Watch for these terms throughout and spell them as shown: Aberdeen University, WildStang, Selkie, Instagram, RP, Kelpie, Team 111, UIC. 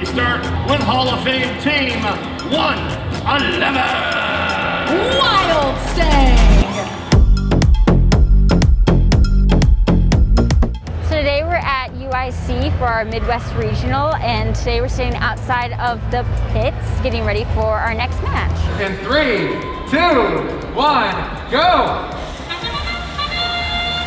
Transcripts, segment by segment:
We start with Hall of Fame Team 111. WildStang. So today we're at UIC for our Midwest Regional, and today we're sitting outside of the pits getting ready for our next match. In 3, 2, 1, go!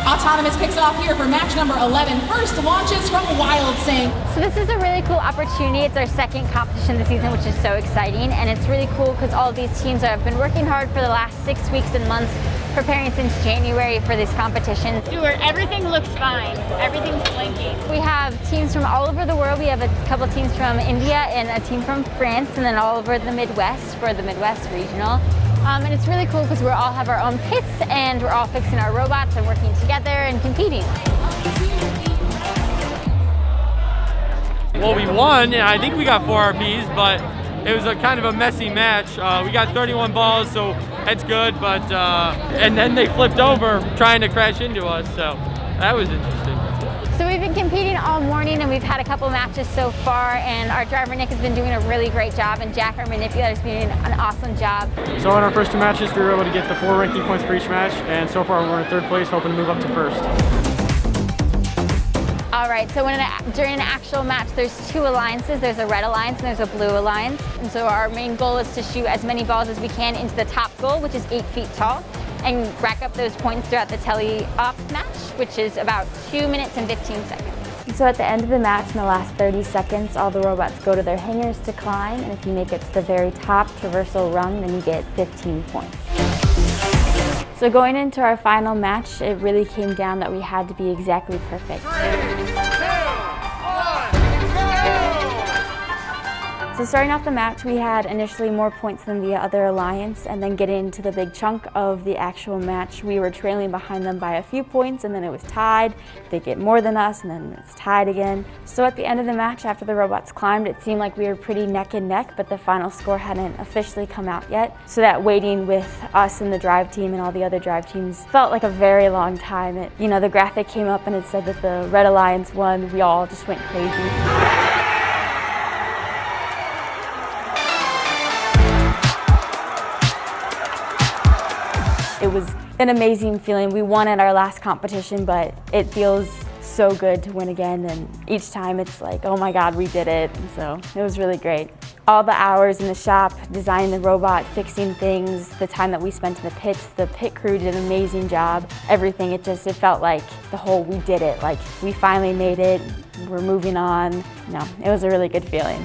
Autonomous kicks off here for match number 11. First launches from WildStang. So this is a really cool opportunity. It's our second competition this season, which is so exciting. And it's really cool because all of these teams have been working hard for the last 6 weeks and months, preparing since January for this competition. Stuart, everything looks fine. Everything's blinking. We have teams from all over the world. We have a couple teams from India and a team from France, and then all over the Midwest for the Midwest Regional. And it's really cool because we all have our own pits, and we're all fixing our robots and working together and competing. Well, we won, and I think we got 4 RPs, but it was a kind of a messy match. We got 31 balls, so that's good, but and then they flipped over trying to crash into us, so that was interesting. So we've been competing all morning, and we've had a couple matches so far, and our driver Nick has been doing a really great job, and Jack, our manipulator, has been doing an awesome job. So in our first 2 matches, we were able to get the 4 ranking points for each match, and so far we're in 3rd place, hoping to move up to 1st. All right, so during an actual match, there's 2 alliances. There's a red alliance and there's a blue alliance. And so our main goal is to shoot as many balls as we can into the top goal, which is 8 feet tall. And rack up those points throughout the tele-op match, which is about 2 minutes and 15 seconds. So at the end of the match, in the last 30 seconds, all the robots go to their hangars to climb, and if you make it to the very top traversal rung, then you get 15 points. So going into our final match, it really came down that we had to be exactly perfect. 3, 2, 1, go! So starting off the match, we had initially more points than the other alliance, and then getting into the big chunk of the actual match, we were trailing behind them by a few points, and then it was tied. They get more than us, and then it's tied again. So at the end of the match, after the robots climbed, it seemed like we were pretty neck and neck, but the final score hadn't officially come out yet. So that waiting with us and the drive team and all the other drive teams felt like a very long time. You know, the graphic came up and it said that the Red Alliance won. We all just went crazy. It was an amazing feeling. We won at our last competition, but it feels so good to win again, and each time it's like, oh my god, we did it, and so it was really great. All the hours in the shop, designing the robot, fixing things, the time that we spent in the pits, the pit crew did an amazing job, everything. It felt like the whole, we did it, like we finally made it, we're moving on. No, it was a really good feeling.